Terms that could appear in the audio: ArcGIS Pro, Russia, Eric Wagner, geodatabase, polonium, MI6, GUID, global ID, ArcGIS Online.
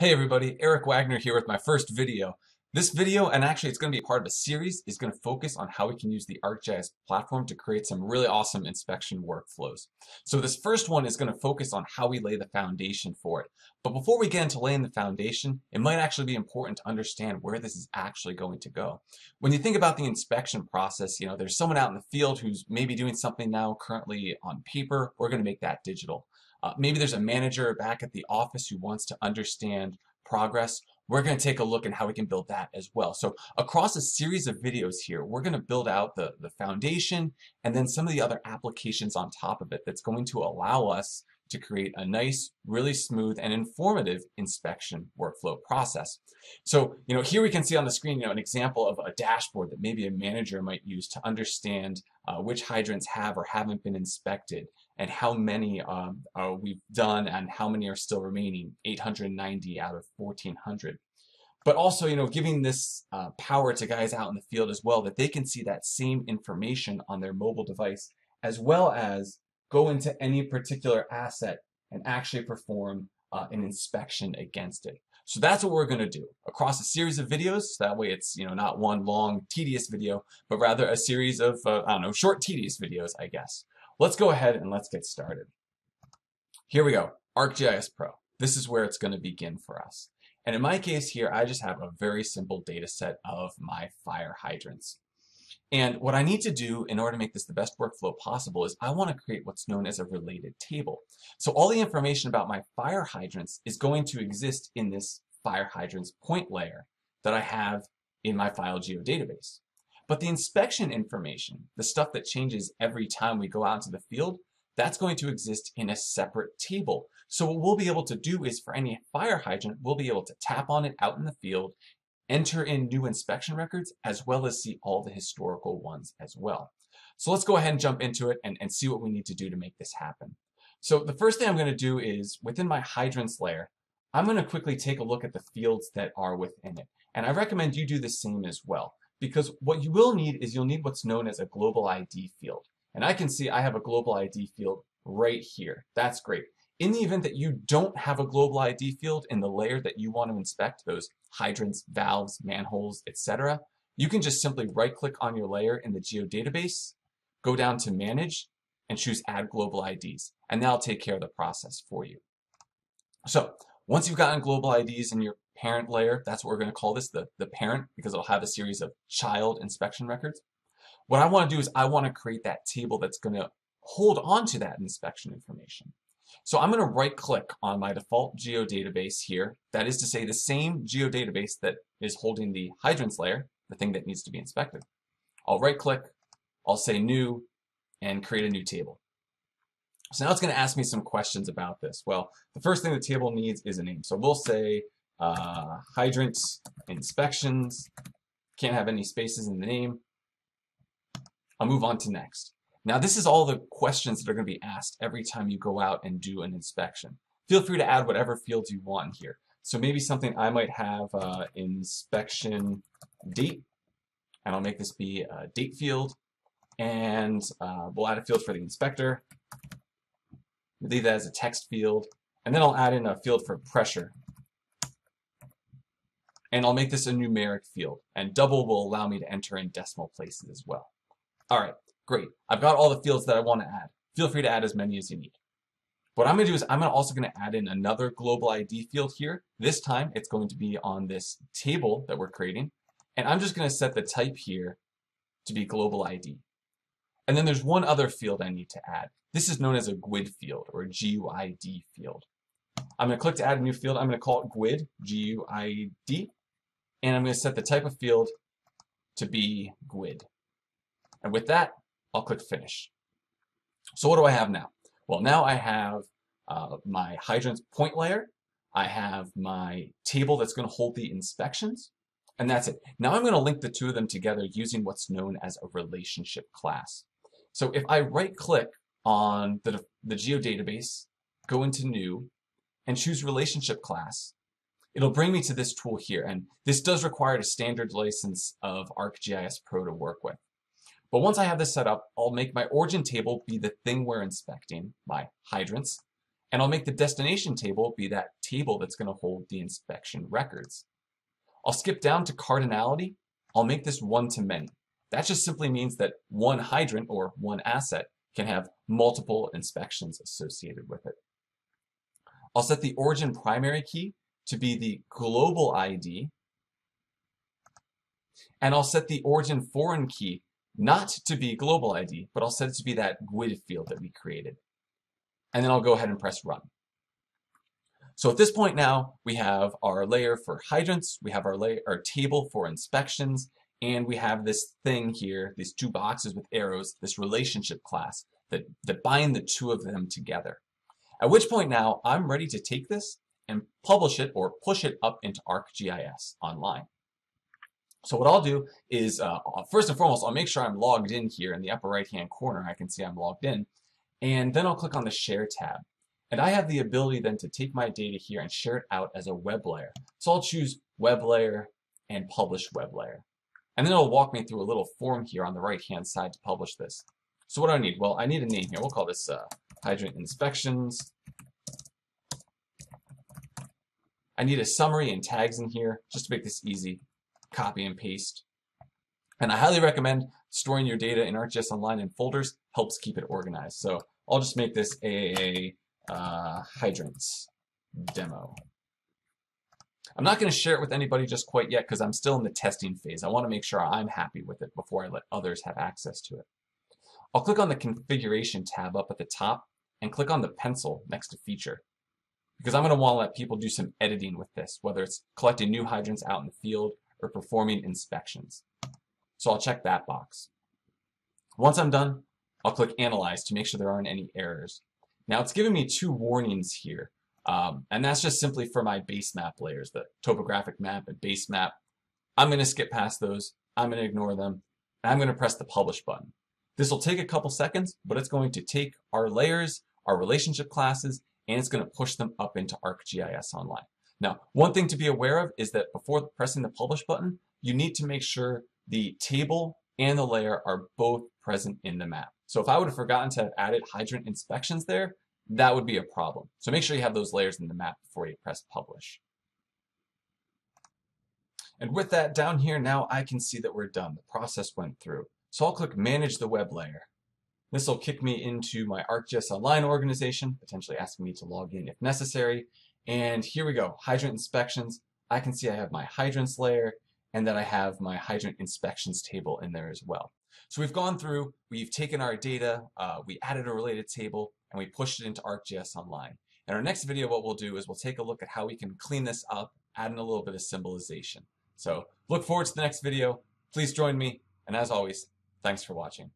Hey everybody, Eric Wagner here with my first video. This video, and actually it's going to be part of a series, is going to focus on how we can use the ArcGIS platform to create some really awesome inspection workflows. So this first one is going to focus on how we lay the foundation for it. But before we get into laying the foundation, it might actually be important to understand where this is actually going to go. When you think about the inspection process, there's someone out in the field who's maybe doing something now currently on paper. We're going to make that digital. Maybe there's a manager back at the office who wants to understand progress. We're going to take a look at how we can build that as well. So across a series of videos here, we're going to build out the foundation and then some of the other applications on top of it that's going to allow us to create a nice, really smooth and informative inspection workflow process. So, here we can see on the screen, an example of a dashboard that maybe a manager might use to understand which hydrants have or haven't been inspected and how many we've done and how many are still remaining, 890 out of 1,400. But also, giving this power to guys out in the field as well, that they can see that same information on their mobile device, as well as go into any particular asset and actually perform an inspection against it. So that's what we're going to do across a series of videos. That way it's not one long tedious video, but rather a series of I don't know, short tedious videos, I guess. Let's go ahead and let's get started. Here we go, ArcGIS Pro. This is where it's going to begin for us. And in my case here, I just have a very simple data set of my fire hydrants. And what I need to do in order to make this the best workflow possible is I want to create what's known as a related table. So all the information about my fire hydrants is going to exist in this fire hydrants point layer that I have in my file geodatabase. But the inspection information, the stuff that changes every time we go out into the field, that's going to exist in a separate table. So what we'll be able to do is for any fire hydrant, we'll be able to tap on it out in the field, enter in new inspection records, as well as see all the historical ones as well. So let's go ahead and jump into it and see what we need to do to make this happen. So the first thing I'm going to do is within my hydrants layer, I'm going to quickly take a look at the fields that are within it. And I recommend you do the same as well, because what you will need is you'll need what's known as a global ID field. And I can see I have a global ID field right here. That's great. In the event that you don't have a global ID field in the layer that you want to inspect, those hydrants, valves, manholes, etc., you can just simply right-click on your layer in the geodatabase, go down to Manage, and choose Add Global IDs, and that'll take care of the process for you. So once you've gotten global IDs in your parent layer, that's what we're going to call this, the parent, because it'll have a series of child inspection records. What I want to do is I want to create that table that's going to hold on to that inspection information. So I'm going to right-click on my default geodatabase here. That is to say, the same geodatabase that is holding the hydrants layer, the thing that needs to be inspected. I'll right-click, I'll say New, and create a new table. So now it's going to ask me some questions about this. Well, the first thing the table needs is a name. So we'll say hydrant inspections. Can't have any spaces in the name. I'll move on to next. Now, this is all the questions that are going to be asked every time you go out and do an inspection. Feel free to add whatever fields you want here. So maybe something I might have inspection date, and I'll make this be a date field, and we'll add a field for the inspector. Leave that as a text field, and then I'll add in a field for pressure. And I'll make this a numeric field, and double will allow me to enter in decimal places as well. All right. Great, I've got all the fields that I want to add. Feel free to add as many as you need. What I'm going to do is I'm also going to add in another global ID field here. This time it's going to be on this table that we're creating, and I'm just going to set the type here to be global ID. And then there's one other field I need to add. This is known as a GUID field or a GUID field. I'm going to click to add a new field. I'm going to call it GUID, G-U-I-D, and I'm going to set the type of field to be GUID. And with that, I'll click Finish. So what do I have now? Well, now I have my hydrants point layer. I have my table that's going to hold the inspections. And that's it. Now I'm going to link the two of them together using what's known as a relationship class. So if I right-click on the geodatabase, go into New, and choose Relationship Class, it'll bring me to this tool here. And this does require a standard license of ArcGIS Pro to work with. But once I have this set up, I'll make my origin table be the thing we're inspecting, my hydrants, And I'll make the destination table be that table that's going to hold the inspection records. I'll skip down to cardinality. I'll make this one to many. That just simply means that one hydrant or one asset can have multiple inspections associated with it. I'll set the origin primary key to be the global ID, and I'll set the origin foreign key not to be global ID, but I'll set it to be that GUID field that we created. And then I'll go ahead and press run. So at this point now, we have our layer for hydrants, we have our table for inspections, and we have this thing here, these two boxes with arrows, this relationship class that bind the two of them together. At which point now, I'm ready to take this and publish it or push it up into ArcGIS Online. So what I'll do is, first and foremost, I'll make sure I'm logged in here in the upper right-hand corner. I can see I'm logged in. And then I'll click on the Share tab. And I have the ability then to take my data here and share it out as a web layer. So I'll choose Web Layer and Publish Web Layer. And then it'll walk me through a little form here on the right-hand side to publish this. So what do I need? Well, I need a name here. We'll call this Hydrant Inspections. I need a summary and tags in here just to make this easy. Copy and paste. And I highly recommend storing your data in ArcGIS Online in folders. Helps keep it organized. So I'll just make this a hydrants demo. I'm not going to share it with anybody just quite yet because I'm still in the testing phase. I want to make sure I'm happy with it before I let others have access to it. I'll click on the Configuration tab up at the top and click on the pencil next to Feature, because I'm going to want to let people do some editing with this, whether it's collecting new hydrants out in the field or performing inspections. So I'll check that box. Once I'm done, I'll click Analyze to make sure there aren't any errors. Now it's giving me two warnings here, and that's just simply for my base map layers, the topographic map and base map. I'm going to skip past those, I'm going to ignore them, and I'm going to press the Publish button. This will take a couple seconds, but it's going to take our layers, our relationship classes, and it's going to push them up into ArcGIS Online. Now, one thing to be aware of is that before pressing the Publish button, you need to make sure the table and the layer are both present in the map. So if I would have forgotten to have added hydrant inspections there, that would be a problem. So make sure you have those layers in the map before you press Publish. And with that down here, now I can see that we're done. The process went through. So I'll click Manage the Web Layer. This will kick me into my ArcGIS Online organization, potentially asking me to log in if necessary. And here we go, hydrant inspections. I can see I have my hydrants layer and that I have my hydrant inspections table in there as well. So we've gone through, we've taken our data, we added a related table, and we pushed it into ArcGIS Online. In our next video, what we'll do is we'll take a look at how we can clean this up, add in a little bit of symbolization. So look forward to the next video. Please join me. And as always, thanks for watching.